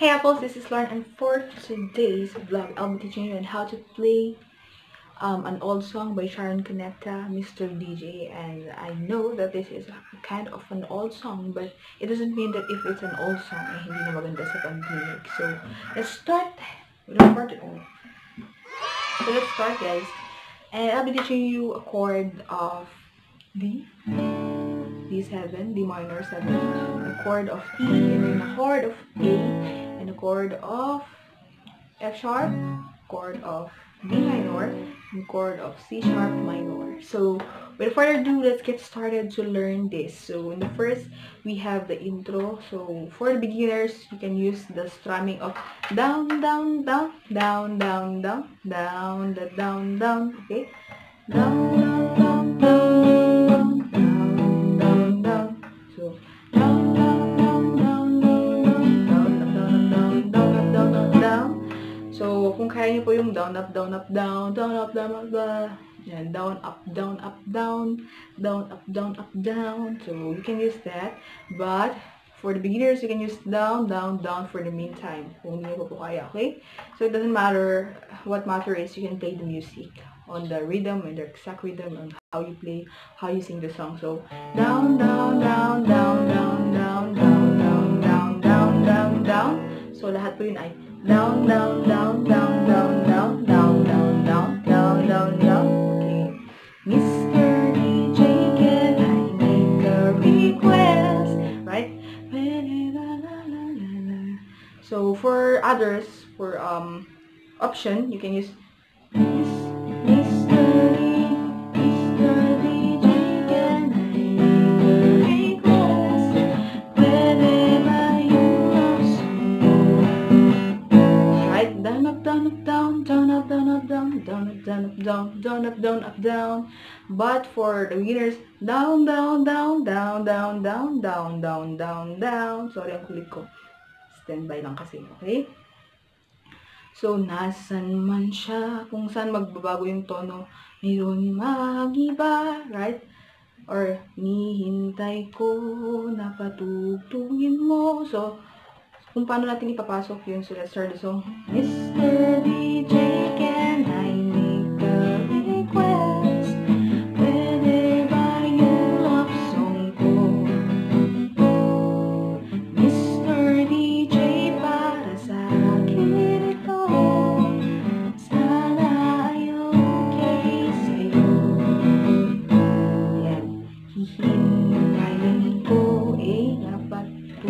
Hey Apples, this is Lauren, and for today's vlog, I'll be teaching you on how to play an old song by Sharon Konekta, Mr. DJ. And I know that this is kind of an old song, but it doesn't mean that if it's an old song, eh, hindi na maganda sa pag-lyric. So, let's start, guys. And I'll be teaching you a chord of D, D7, D minor 7, a chord of E, and then a chord of A, and a chord of F sharp, chord of B minor, and chord of C sharp minor. So without further ado, let's get started to learn this. So in the first, we have the intro. So for the beginners, you can use the strumming of down, down, down, down, down, down, down, down, down, down, okay? Down, down, down, down, down, down, down, down. So down, down. Kung kaya niyo po yung down, up, down, up, down, down, up, down, up, down, up, down, up, down, down, up, down, up, down. So you can use that. But for the beginners, you can use down, down, down for the meantime. Kung hindi niyo po kaya, okay? So it doesn't matter. What matter is you can play the music on the rhythm and the exact rhythm on how you play, how you sing the song. So down, down, down, down, down, down, down, down, down, down, down, down. So lahat po yun ay down, down, down, down, down, down, down, down, down, down, down, down. Okay. Mr. DJ, can I make a request? Right? So for others, for option, you can use down, down, up, down, up, down. But for the beginners, down, down, down, down, down, down, down, down, down, down. Sorry, ang kulit ko. Standby lang kasi, okay? So, nasan man siya, kung saan magbabago yung tono, mayroon mag-iba, right? Or, nihintay ko, napatugtugin mo. So, kung paano natin ipapasok yun, so let's start the song. Mr. DJ, can I make a request? Pwede ba yung love song ko? Mr. DJ, para sa akin ito. Sana ay okay sa'yo. Yeah. Hihintayin ko, eh, dapat to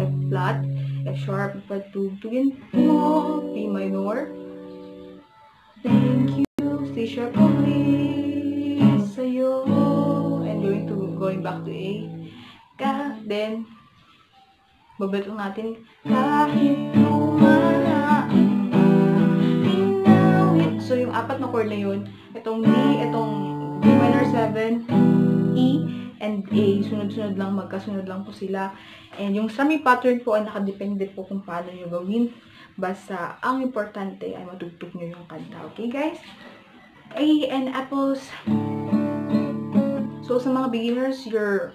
F-flat. F sharp, but tugtugin mo, B minor. Thank you, C sharp, please, sa'yo. And going back to A. Ka, then, babalik natin. Kahit lumala ang pinawit. So, yung apat na chord na yun, itong D, itong B minor 7, E, and A, sunod-sunod lang, magkasunod lang po sila. And yung strumming pattern po ay nakadepende po kung paano nyo gawin. Basta, ang importante ay matugtog nyo yung kanta. Okay, guys? Ay, and Apples. So, sa mga beginners, your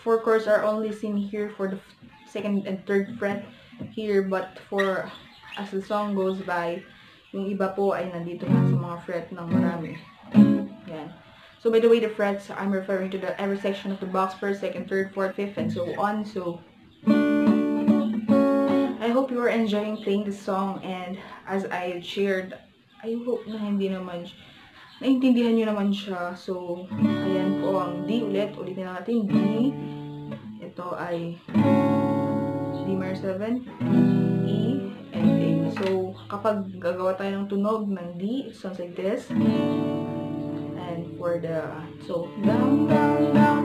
four chords are only seen here for the second and third fret here. But for, as the song goes by, yung iba po ay nandito na sa mga fret ng marami. Yan. So, by the way, the frets, I'm referring to the every section of the box, first, second, third, fourth, fifth, and so on. So, I hope you are enjoying playing this song. And as I shared, I hope na hindi naman, naintindihan nyo naman siya. So, ayan po ang D ulit. Ulitin na natin, D. Ito ay D minor 7, E, and A. So, kapag gagawa tayo ng tunog ng D, it sounds like this. And for the, so, down, down, down,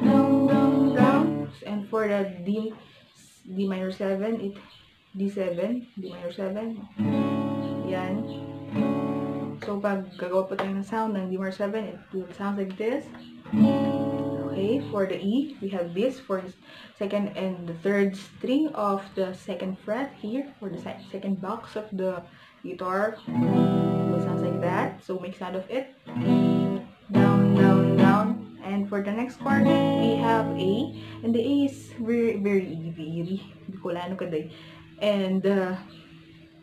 down, down, down. And for the D minor 7, it, D7, D minor 7. Yan. So, pag gagawa po tayo ng sound ng D minor 7, it will sound like this. Okay, for the E, we have this for the second and the third string of the second fret here, for the second box of the guitar. So, it sounds like that. So, make sound of it. Down, down, down. And for the next chord, we have A. And the A is very, very easy. Bicolano ka day. and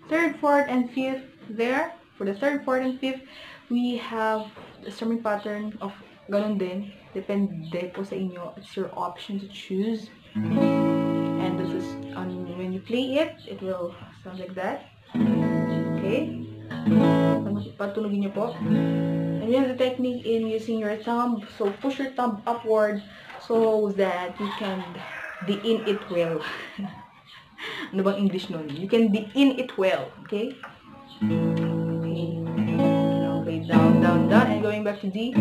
third, fourth, and fifth there. For the third, fourth, and fifth, we have the strumming pattern of ganun din. Depende po sa inyo. It's your option to choose. And this is on, when you play it, it will sound like that. Okay. Patulugin niyo po. And we have the technique in using your thumb. So push your thumb upward so that you can de-in it well. Ano bang English nun? You can de-in it well. Okay? Okay, down, down, down. And going back to D.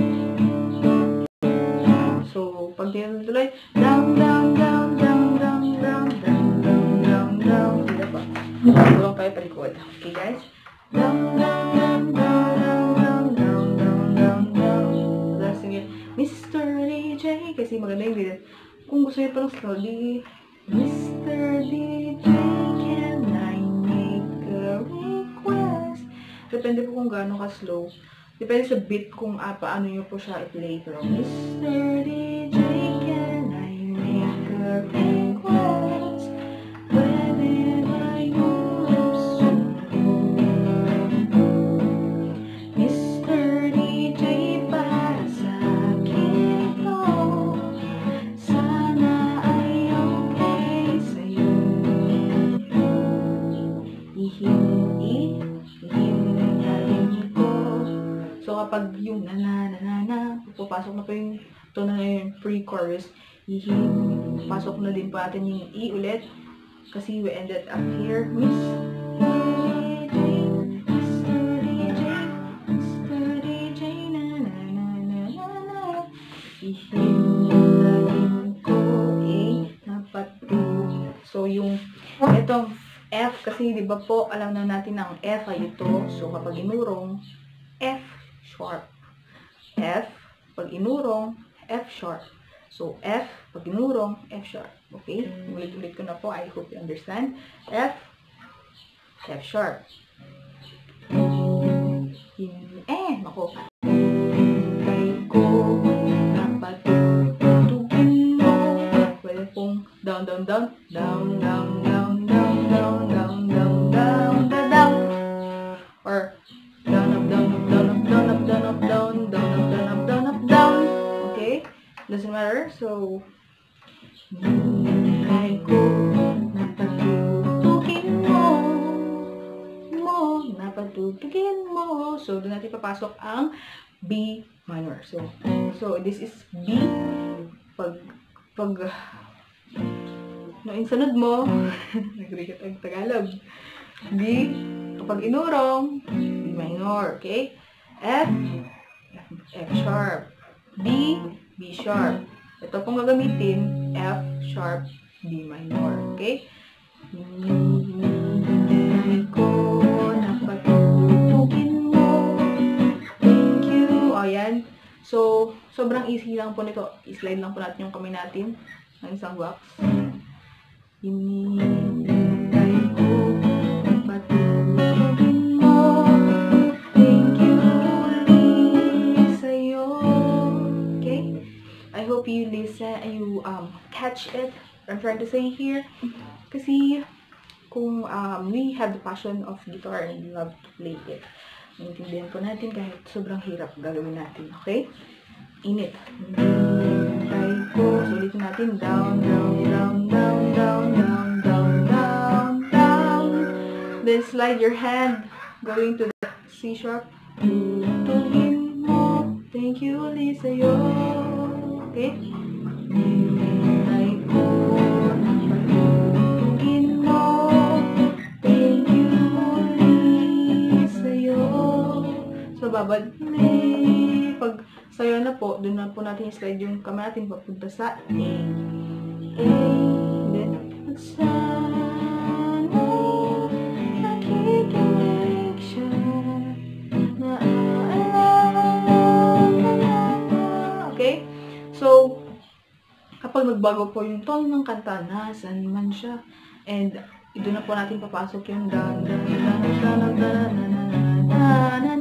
So, pag tinutuloy, down, down, down, down, down, down, down, down, down, down. Pagulong kayo palikod. Okay, guys? Down, down, down, down, down, down, down, down, down. Last thing yun, Mr. DJ. Kasi maganda yung video. Kung gusto yun parang slowly, Mr. DJ, can I make a request? Depende po kung gaano ka-slow. Depende sa beat kung paano nyo po siya i-play. Pero Mr. DJ, can I make a request? Whenever you have soon, Mr. DJ, para sa akin ito. Sana ay okay sa'yo. Kapag yung na-na-na-na-na, pupasok na po yung ito na yung pre-chorus, pasok na din po atin yung E ulit kasi we ended up here. Mr. DJ, na-na-na-na-na-na, ihinalin ko ay dapat po. So yung itong F kasi di ba po alam na natin ang F ay ito. So kapag may wrong, F sharp. F, pag inurong, F sharp. So, F, pag inurong, F sharp. Okay? Ulit-ulit ko na po. I hope you understand. F, F sharp. Ako. Hintay ko, dapat tutukin mo. Pwede pong down, down, down. Down, down, down, down, down, down, down, down, down, down. Or, down, up, down. Okay? Doesn't matter. So, hintay ko, napatutukin mo, napatutukin mo. So, doon natin papasok ang B minor. So this is B. Pag no, insunod mo, nagregat ang Tagalog. B, kapag inurong, B minor. Okay? F, F sharp, D, B sharp. Ito pong gagamitin, F sharp, D minor. Okay? Hintay ko, napatutukin mo. Thank you. O, yan. So, sobrang easy lang po nito. I-slide lang po natin yung kamay natin ng isang wax. Hintay ko, napatutukin mo. I hope you catch it. I'm trying to say here, kasi kung we have the passion of guitar and we love to play it, maintindihan po natin kahit sobrang hirap gagawin natin. Okay? Init. Hintay ko. So, ulitin natin. Down, down, down, down, down, down, down, down, down. Then slide your hand going to the C sharp. Tutulin mo. Thank you, Lisa. Okay? Hintay ko, napatutukin mo. Thank you ulit sa'yo. So, babad. Pag sa'yo na po, doon na po natin slide yung kamay natin papunta sa A. A. Then, sana nakikinig siya na alam. Okay? So, kapag nagbago po yung tone ng kanta, nasan man siya, and doon na po natin papasok yung down, down, down, down, down, down, down,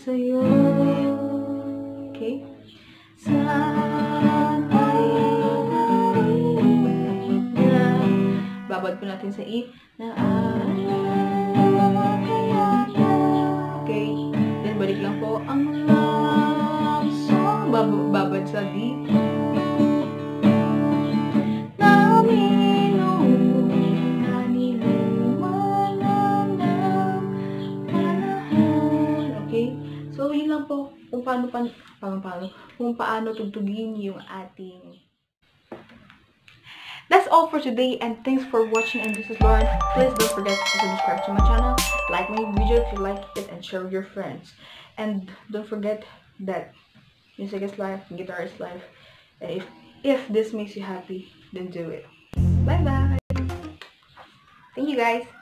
sa'yo. Okay? Sana'y narinig natin sa E na okay, then balik lang po ang love song, babad sa D. Okay, so yun lang po kung paano tugtugin yung ating. That's all for today, and thanks for watching. And this is Lauren. Please don't forget to subscribe to my channel, like my video if you like it, and share with your friends. And don't forget that music is life, guitar is life. And if this makes you happy, then do it. Bye bye. Thank you guys.